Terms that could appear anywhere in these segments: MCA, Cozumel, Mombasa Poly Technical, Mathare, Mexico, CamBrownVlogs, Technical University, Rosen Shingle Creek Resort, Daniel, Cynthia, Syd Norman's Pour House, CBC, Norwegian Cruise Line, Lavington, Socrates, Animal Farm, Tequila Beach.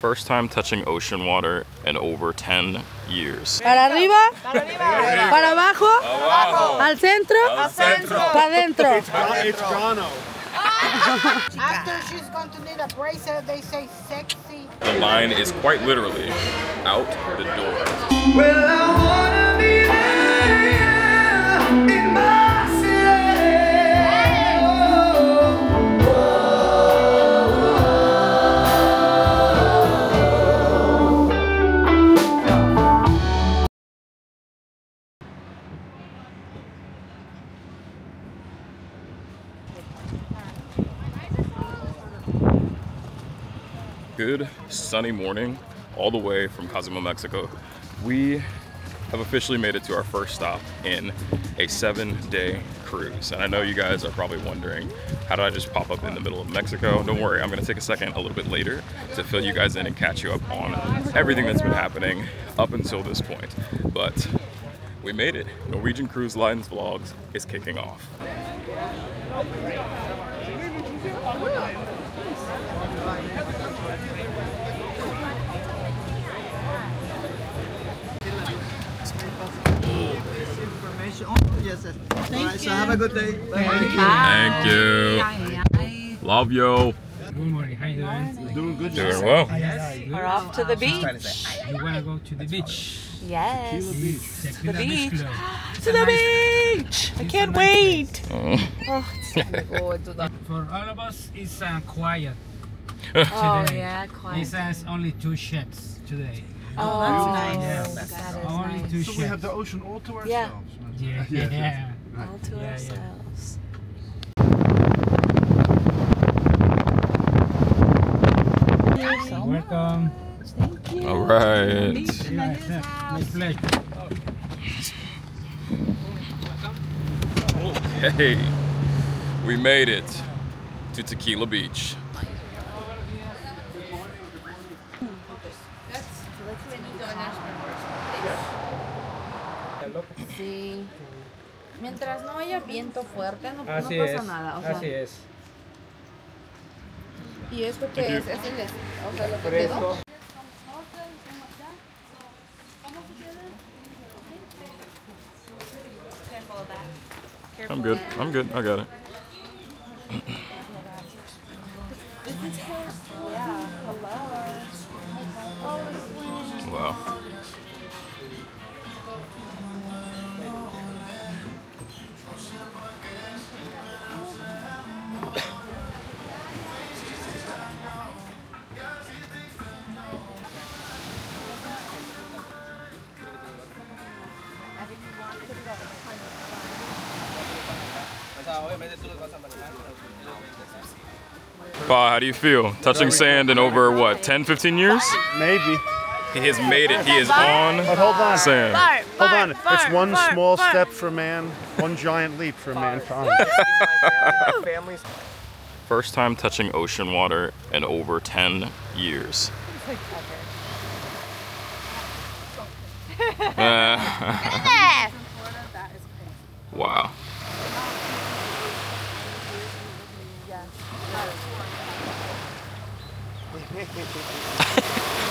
First time touching ocean water in over 10 years. Para arriba, para abajo, al centro, para dentro. It's Gano. After she's going to need a bracelet, they say sexy. The line is quite literally out the door. Well, I wanna be there in my good sunny morning all the way from Cozumel, Mexico. We have officially made it to our first stop in a 7-day cruise. And I know you guys are probably wondering, how did I just pop up in the middle of Mexico? Don't worry, I'm gonna take a second a little bit later to fill you guys in and catch you up on everything that's been happening up until this point. But we made it. Norwegian Cruise Line's vlogs is kicking off. Yes, sir. Thank you. So have a good day. Bye. Thank you. Hi. Love you. Good morning. How are you doing? Doing good. Doing well. We're off to the beach. You want to go to the beach? Yes. To the beach. To the beach. To the beach. I can't wait. Oh, it's time to go to the... For all of us, it's quiet. Oh, today. Yeah, quiet. It has only 2 sheds today. Oh, that's nice. Yeah. That is only nice. 2 sheds. So we have the ocean all to ourselves. Yeah. Yeah. All to ourselves. Yeah. Welcome. Thank you. All right. My pleasure. Okay. We made it to Tequila Beach. Sí. Mientras no haya viento fuerte, no pasa nada. O sea, así es. Y esto que es el, o sea, lo que quedó. I'm good. I'm good. I got it. Wow. Pa, how do you feel? Touching sand in over, what, 10, 15 years? Maybe. He has made it. He is on sand. Hold on. It's one small step for man, one giant leap for mankind. First time touching ocean water in over 10 years. Wow.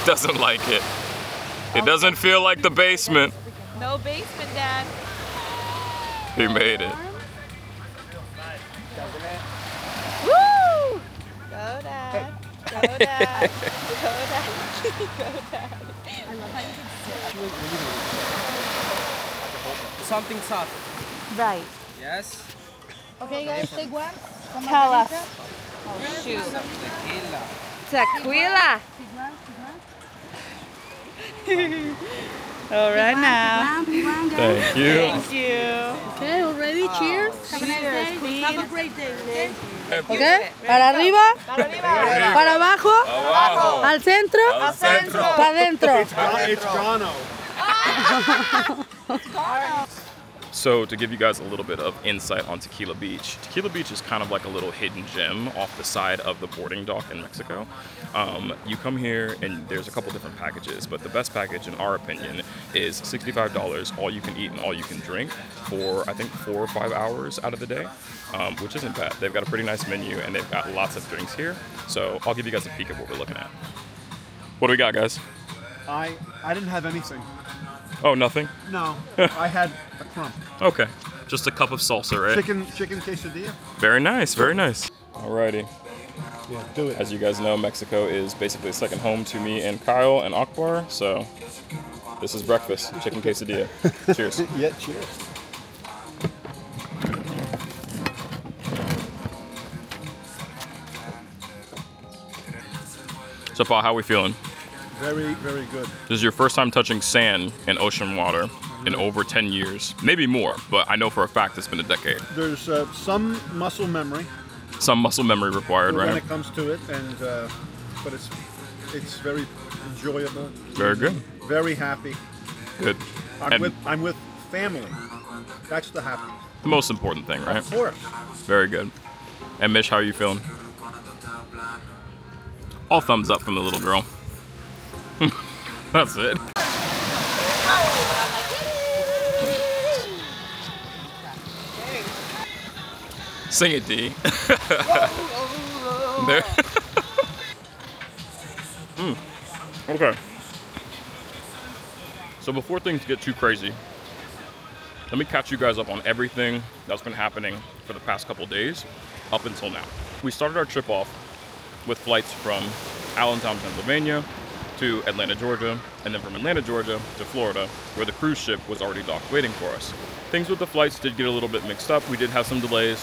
Doesn't like it. It doesn't feel like the basement. No basement, Dad. He made it. Woo! Go, Dad. Go, Dad. Go, Dad. Go, Dad. I love how something soft. Right. Yes. Okay, guys, take one. Tell us. Oh, shoot. Tequila. Tequila. All right now. Thank you. Thank you. Okay, already. Cheers. Cheers, please. Have a great day. Okay. Para arriba. Para abajo. Al centro. Para dentro. It's Gano. So to give you guys a little bit of insight on Tequila Beach, Tequila Beach is kind of like a little hidden gem off the side of the boarding dock in Mexico. You come here and there's a couple different packages, but the best package in our opinion is $65, all you can eat and all you can drink for I think 4 or 5 hours out of the day, which isn't bad. They've got a pretty nice menu and they've got lots of drinks here. So I'll give you guys a peek at what we're looking at. What do we got, guys? I didn't have anything. Oh, nothing? No. I had a crumb. Okay. Just a cup of salsa, right? Chicken quesadilla. Very nice, very nice. Alrighty. Yeah, do it. As you guys know, Mexico is basically second home to me and Kyle and Akbar, so this is breakfast, chicken quesadilla. Cheers. Yeah, cheers. So, Pa, how are we feeling? Very, very good. This is your first time touching sand and ocean water in over 10 years. Maybe more, but I know for a fact it's been a decade. There's some muscle memory. Some muscle memory required, right? When it comes to it, and but it's very enjoyable. Very good. Very happy. Good. I'm with family. That's the happy. The most important thing, right? Of course. Very good. And Mish, how are you feeling? All thumbs up from the little girl. That's it. Sing it, D. There. Okay. So before things get too crazy, let me catch you guys up on everything that's been happening for the past couple days up until now. We started our trip off with flights from Allentown, Pennsylvania to Atlanta, Georgia, and then from Atlanta, Georgia to Florida, where the cruise ship was already docked waiting for us. Things with the flights did get a little bit mixed up. We did have some delays,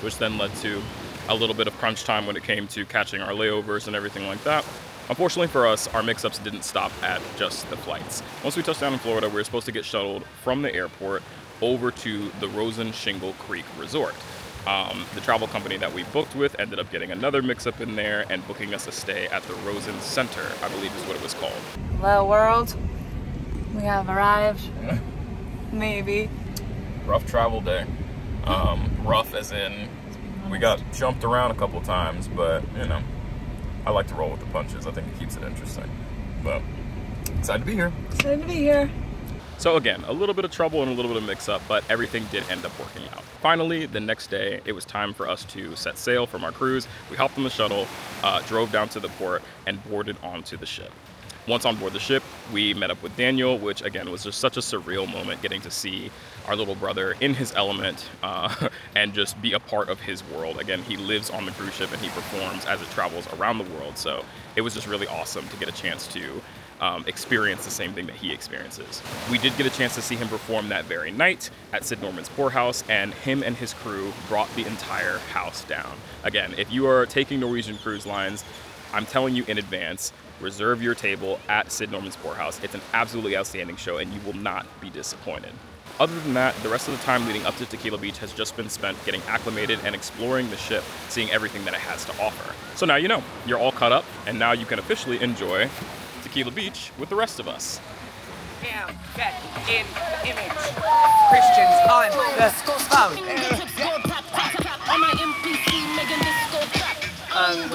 which then led to a little bit of crunch time when it came to catching our layovers and everything like that. Unfortunately for us, our mix-ups didn't stop at just the flights. Once we touched down in Florida, we were supposed to get shuttled from the airport over to the Rosen Shingle Creek Resort. The travel company that we booked with ended up getting another mix-up in there and booking us a stay at the Rosen Center, I believe is what it was called. Hello, world. We have arrived. Maybe. Rough travel day. Rough as in we got jumped around a couple times, but you know, I like to roll with the punches. I think it keeps it interesting. But excited to be here. Excited to be here. So again, a little bit of trouble and a little bit of mix-up, but everything did end up working out. Finally, the next day, it was time for us to set sail from our cruise. We hopped on the shuttle, drove down to the port, and boarded onto the ship. Once on board the ship, we met up with Daniel, which again was just such a surreal moment, getting to see our little brother in his element and just be a part of his world. Again, he lives on the cruise ship and he performs as it travels around the world. So it was just really awesome to get a chance to experience the same thing that he experiences. We did get a chance to see him perform that very night at Syd Norman's Pour House, and him and his crew brought the entire house down. Again, if you are taking Norwegian Cruise Lines, I'm telling you in advance, reserve your table at Syd Norman's Pour House. It's an absolutely outstanding show and you will not be disappointed. Other than that, the rest of the time leading up to Tequila Beach has just been spent getting acclimated and exploring the ship, seeing everything that it has to offer. So now you know, you're all caught up and now you can officially enjoy Tequila Beach with the rest of us. Damn, that in image. Christians on the phone.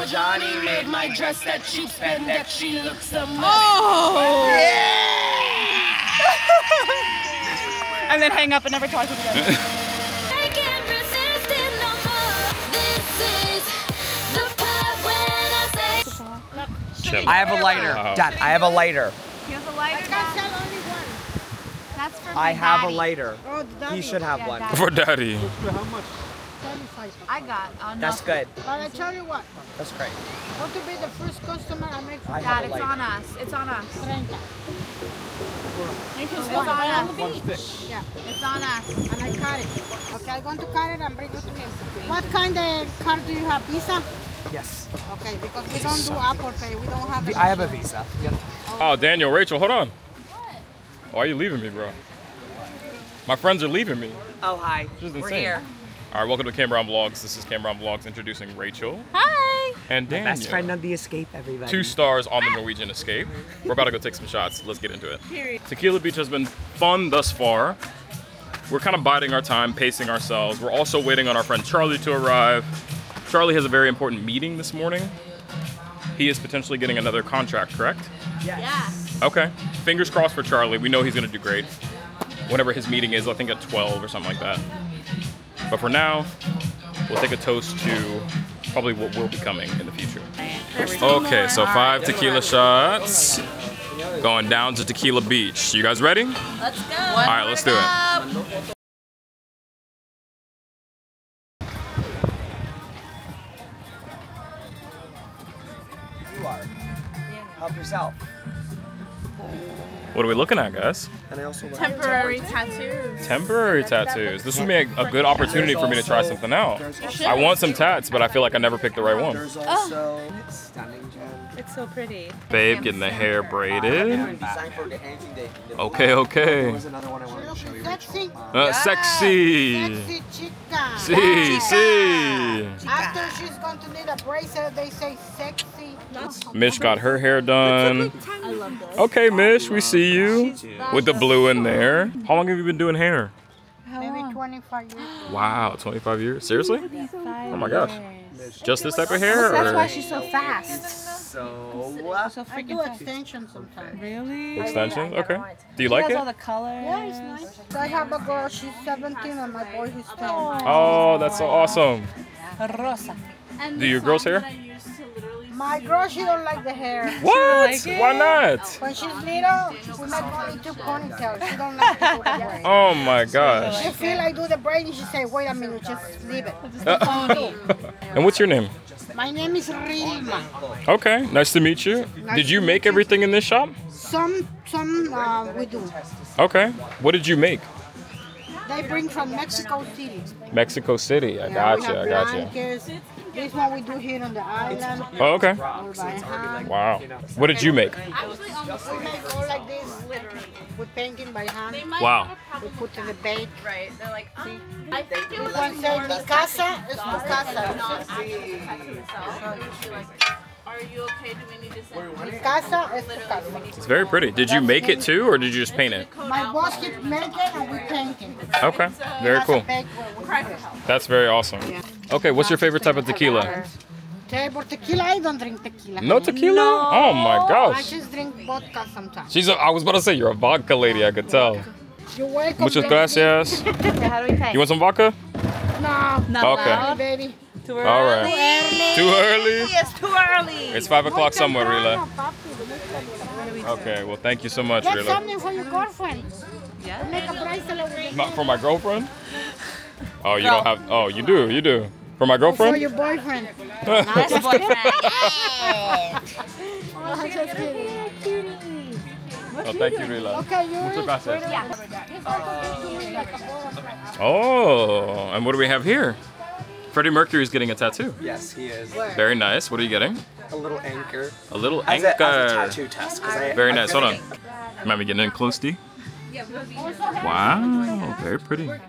Johnny made my dress that she spent that she looks amazing. Oh! Yeah! And then hang up and never talk to me again. I can't resist it no more. This is the part when I say. I have a lighter. Dad, I have a lighter. He has a lighter. I got only one. That's for I have daddy. A lighter. Oh, he should have one. Daddy. For daddy. How much? I got on that's good. But I tell you what. That's great. Want to be the first customer I make for you. Dad, it's on us. It's on us. It's on us. Yeah. It's on us. And I cut it. Okay, I'm going to cut it and bring it to me. What kind of card do you have? Visa? Yes. Okay, because we don't do Apple Pay. We don't have I have a Visa. Yep. Oh, Daniel, Rachel, hold on. What? Why are you leaving me, bro? My friends are leaving me. Oh, hi. This is insane. We're here. All right, welcome to CamBrownVlogs. This is CamBrownVlogs introducing Rachel. Hi. And Daniel. My best friend on the Escape, everybody. 2 stars on the Norwegian Escape. We're about to go take some shots. Let's get into it. Period. Tequila Beach has been fun thus far. We're kind of biding our time, pacing ourselves. We're also waiting on our friend Charlie to arrive. Charlie has a very important meeting this morning. He is potentially getting another contract, correct? Yes. Yeah. Okay. Fingers crossed for Charlie. We know he's going to do great. Whenever his meeting is, I think at 12 or something like that. But for now, we'll take a toast to probably what will be coming in the future. We're Okay, so 5 tequila shots. Going down to Tequila Beach. You guys ready? Let's go. All right, let's do it. Help yourself. What are we looking at, guys? And I also temporary tattoos. Temporary tattoos. This would be a good opportunity for me to try something out. I want some tats, but I feel like I never picked the right one. Oh. It's so pretty. Babe getting the hair braided. Okay, okay. Sexy. See, see. After she's going to need a bracelet, they say sexy. Mish got her hair done. I love this. Okay, Mish, we see you with the blue in there. How long have you been doing hair? Maybe 25 years. Wow, 25 years? Seriously? Oh my gosh. Just this type of hair? That's why she's so fast. So I do extensions sometimes. Really? Extensions? Okay. Do you like it? She has all the colors. Yeah, it's nice. So I have a girl, she's 17 and my boy, he's 10. Oh, that's so awesome. Rosa. Do your girls' hair? My girl, she don't like the hair. What? Like why not? When she's little, we make only 2 ponytails. She don't like the hair. Oh my gosh. She feel I do the braid and she say, wait a minute, just leave it. And what's your name? My name is Rilma. Okay, nice to meet you. Did you make everything in this shop? Some we do. Okay, what did you make? They bring from Mexico City. Mexico City, I gotcha, I gotcha. This one we do here on the island. Oh, okay. Wow. What did you make? Actually, we make all like this. We're painting by hand. Wow. We put in the bake. Right. They're like, I think it was like mi casa es tu casa. Are you okay? Do we need to send casa es tu casa? It's very pretty. Did you make it too, or did you just paint it? My boss keeps making it, and we paint it. Okay. Very cool. That's very awesome. Okay, what's your favorite type of tequila? Tequila, I don't drink tequila. No tequila? No. Oh my gosh. I just drink vodka sometimes. I was about to say, you're a vodka lady, I could tell. You're welcome. Muchas gracias. How do we pay? You want some vodka? No, not allowed, baby. Too early. All right. Too early? Yes, too early. It's 5 o'clock somewhere, Rila. Okay, well, thank you so much, Rila. Get something for your girlfriend. Yeah. Make a bracelet. For my girlfriend? Oh, you don't have. Oh, you do. You do. For my girlfriend? For your boyfriend. Nice boyfriend. Hey. Oh, just kidding. Oh, thank you, Rila. Okay, you're oh, and what do we have here? Freddie Mercury's getting a tattoo. Yes, he is. Very nice. What are you getting? A little anchor. A little anchor. As a tattoo test. Very nice. Hold on. Remember getting in close, D? Wow, very pretty. Look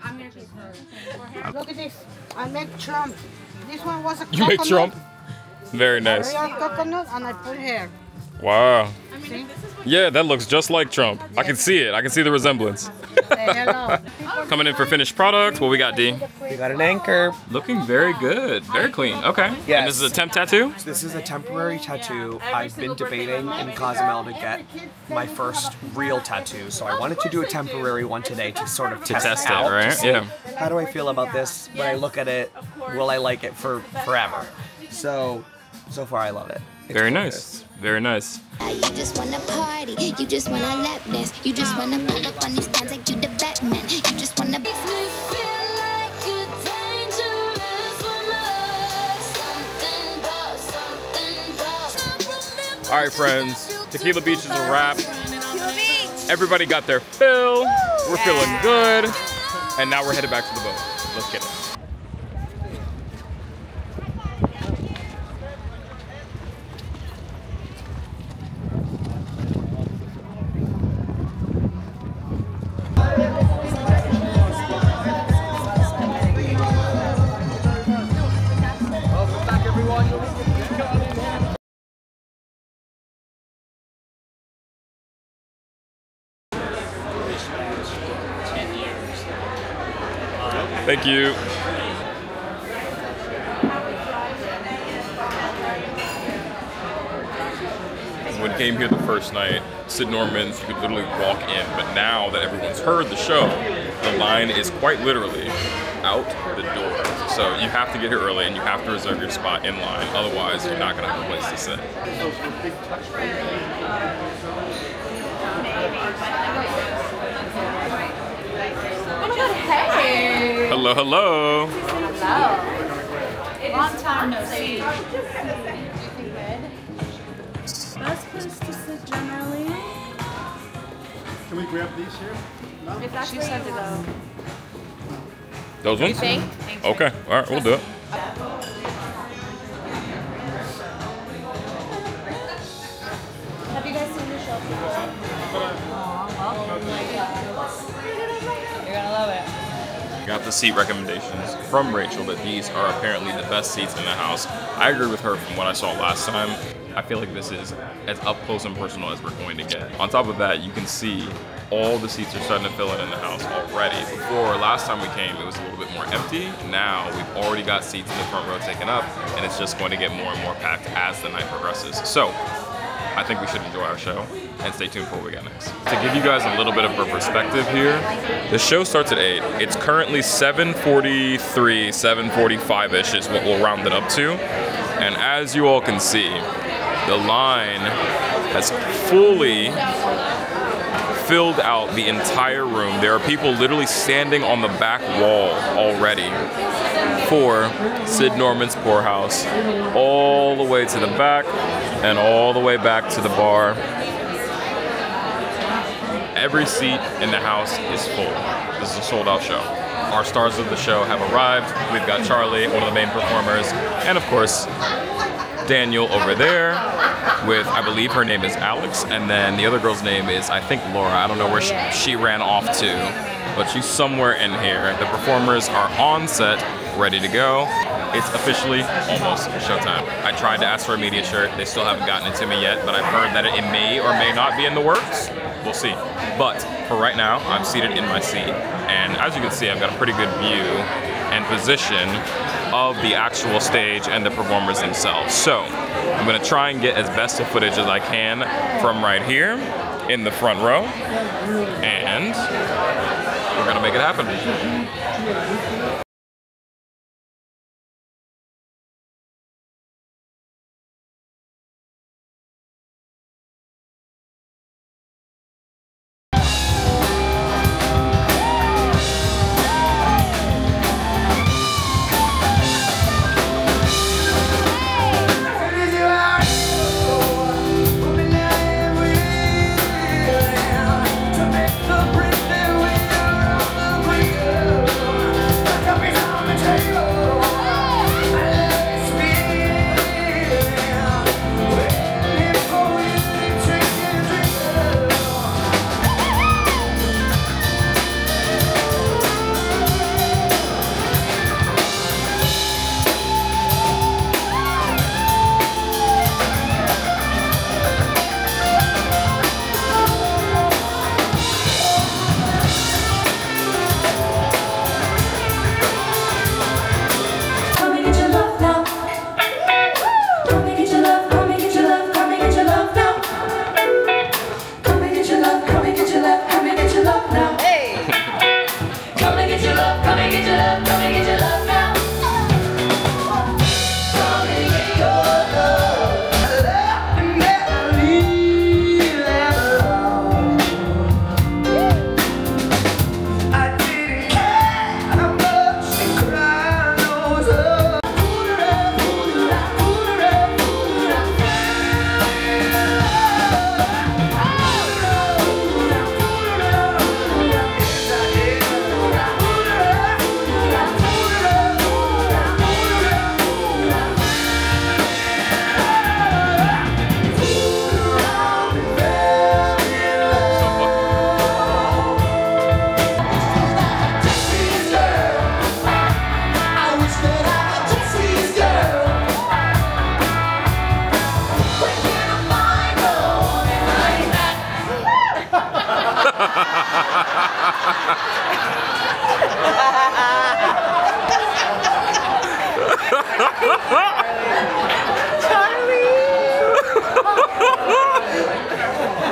at this. I make Trump. This one was a coconut. You make Trump? Very nice. A real coconut and I put hair. Wow. See? Yeah, that looks just like Trump. I can see it. I can see the resemblance. Coming in for finished product. What we got, D? We got an anchor. Looking very good. Very clean. Okay. Yes. And this is a temp tattoo? This is a temporary tattoo. I've been debating in Cozumel to get my first real tattoo. So I wanted to do a temporary one today to sort of test it out. Right? To see, yeah. How do I feel about this? When I look at it, will I like it for forever? So far I love it. It's very nice. Very nice. You just wanna party, you just wanna lap dance, you just wanna pull up on these times like you the Batman, you just wanna be dangerous. Alright friends, Tequila Beach is a wrap. Everybody got their fill, we're feeling good, and now we're headed back to the boat. Let's get it. Thank you. When we came here the first night, Syd Norman's, you could literally walk in, but now that everyone's heard the show, the line is quite literally out the door. So you have to get here early and you have to reserve your spot in line. Otherwise, you're not gonna have a place to sit. Hey. Hello, hello. Hello. Long time no see. Best place to sit generally. Can we grab these here? No? If that's she said it though. Those ones? Think? Okay, all right, we'll do it. Have you guys seen the show before? Well, you're gonna love it. Got the seat recommendations from Rachel that these are apparently the best seats in the house. I agree with her from what I saw last time. I feel like this is as up close and personal as we're going to get. On top of that, you can see all the seats are starting to fill in the house already. Before, last time we came, it was a little bit more empty. Now, we've already got seats in the front row taken up, and it's just going to get more and more packed as the night progresses. So, I think we should enjoy our show and stay tuned for what we got next. To give you guys a little bit of a perspective here, the show starts at 8. It's currently 7:43, 7:45-ish is what we'll round it up to. And as you all can see, the line has fully filled out the entire room. There are people literally standing on the back wall already for Syd Norman's Pour House, all the way to the back and all the way back to the bar. Every seat in the house is full. This is a sold-out show. Our stars of the show have arrived. We've got Charlie, one of the main performers, and of course, Daniel over there with, I believe her name is Alex, and then the other girl's name is, I think, Laura. I don't know where she ran off to, but she's somewhere in here. The performers are on set, ready to go. It's officially almost showtime. I tried to ask for a media shirt. They still haven't gotten it to me yet, but I've heard that it may or may not be in the works. We'll see. But for right now, I'm seated in my seat. And as you can see, I've got a pretty good view and position of the actual stage and the performers themselves. So I'm gonna try and get as best of footage as I can from right here in the front row. And we're gonna make it happen.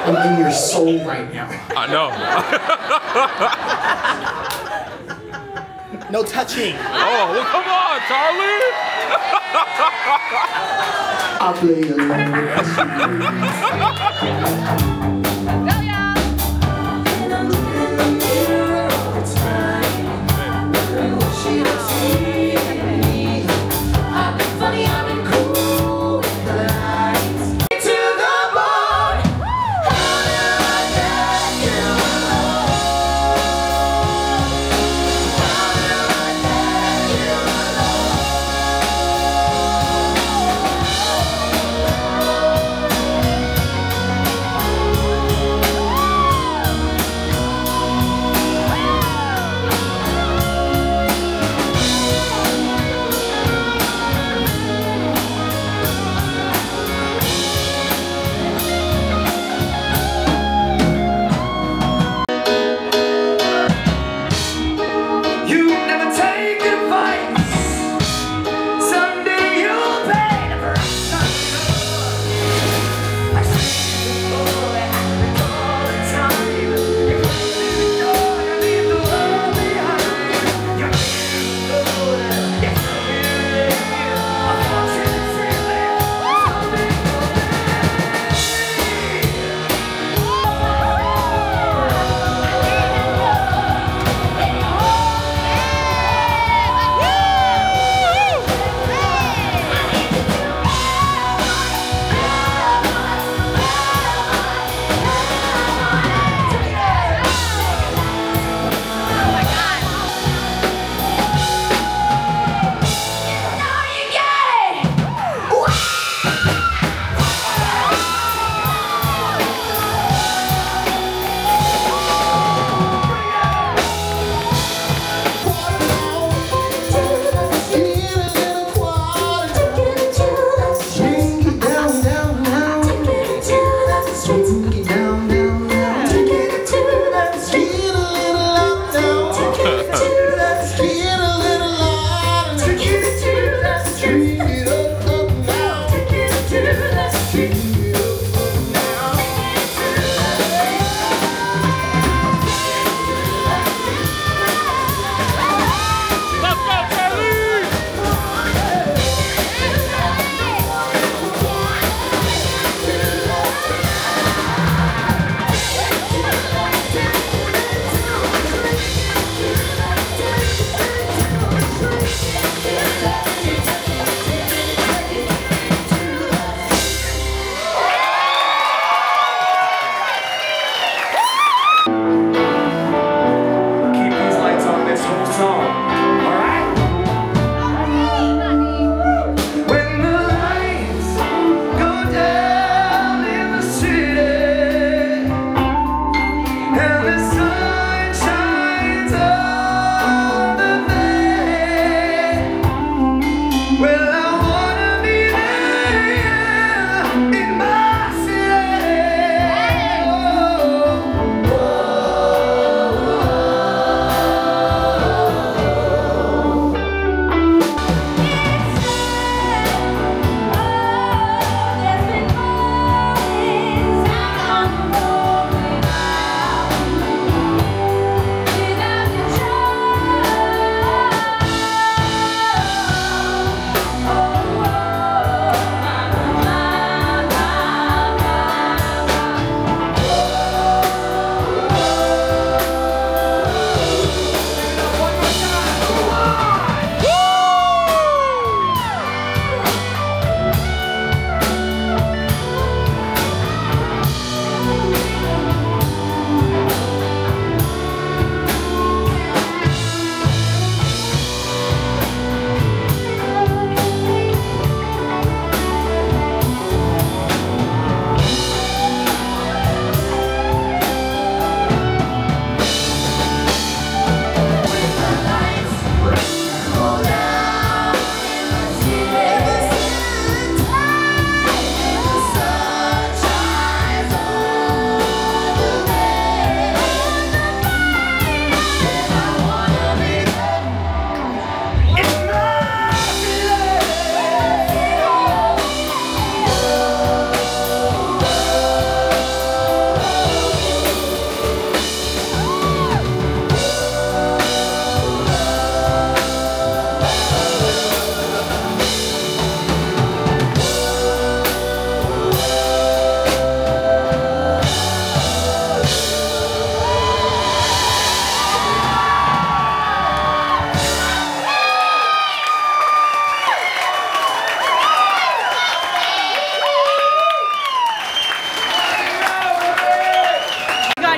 I'm in your soul right now. I know. No touching. Oh, well, come on, Charlie. I'll play along.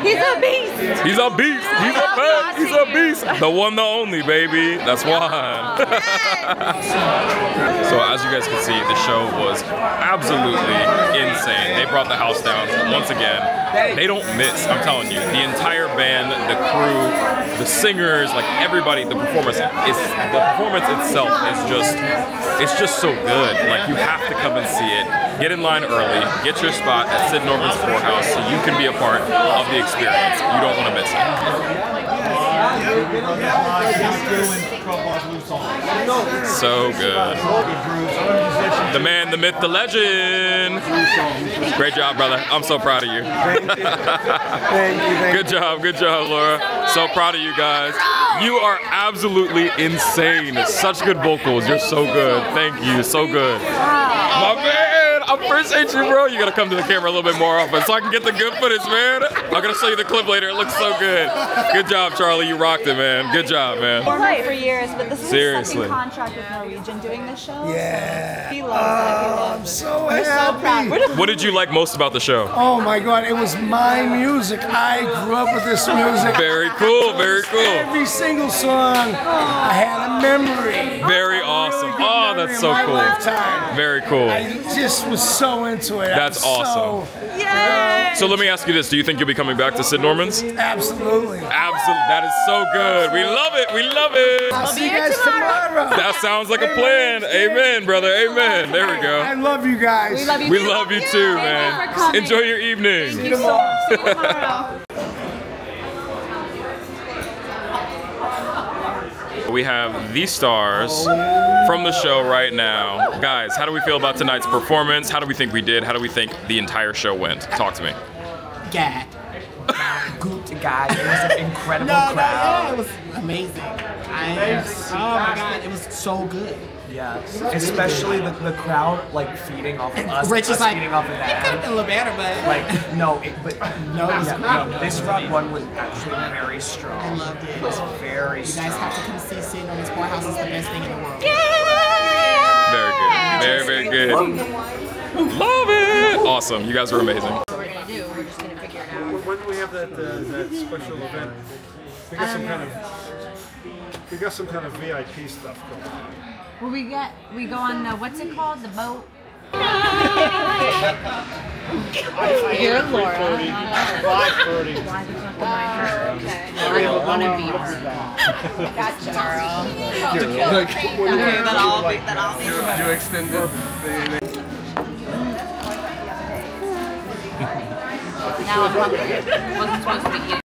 He's a beast. He's a beast. He's a man. He's a beast. The one, the only, baby. That's why. So as you guys can see, the show was absolutely insane. They brought the house down once again. They don't miss. I'm telling you, the entire band, the crew, the singers, like everybody, the performance is the performance itself is just so good. Like you have to come and see it. Get in line early. Get your spot at Syd Norman's Pour House so you can be a part of the experience. You don't want to miss it. So good. The man, the myth, the legend. Great job, brother. I'm so proud of you. Good job, Laura. So proud of you guys. You are absolutely insane. Such good vocals. You're so good. Thank you. So good. My man. I appreciate you, bro. You gotta come to the camera a little bit more often so I can get the good footage, man. I'm gonna show you the clip later. It looks so good. Good job, Charlie. You rocked it, man. Good job, man. For years, but this is seriously the second contract with Norwegian doing this show. Yeah. He loves it. He loves it. I'm so happy. We're so proud. What did you like most about the show? Oh my God, it was my music. I grew up with this music. Very cool. Very cool. Every single song, I had a memory. Very awesome. Oh, that's so cool. Lifetime. Very cool. I just was so into it. That's awesome. So let me ask you this. Do you think you'll be coming back to Syd Norman's? Absolutely. Absolutely. That is so good. We love it. We love it. I'll see you guys tomorrow. That sounds like a plan. Amen, brother. Amen. There we go. I love you guys. We love you too, man. Enjoy your evening. See you tomorrow. We have the stars from the show right now. Guys, how do we feel about tonight's performance? How do we think we did? How do we think the entire show went? Talk to me. Yeah. Good guys. It was an incredible crowd. It was amazing. Oh my God, it was so good. Yeah, especially the crowd like feeding off of us. Rich is like, feeding off of that. It could have been a little better, but like no, this rock one was actually very strong. I loved it. It was very strong. You guys have to come see Syd Norman's Pour House. It's the best thing in the world. Yeah! Very good. Very good. Love it. Awesome. You guys were amazing. What we're gonna do? We're just gonna figure it out. When do we have that special event? We got some kind of VIP stuff going on. Well, we go on what's it called? The boat. You're Laura. 5:30. Okay. I don't want to be her. Gotcha, girl. Okay, that'll do extended. Now I'm hungry. Wasn't supposed to be eating.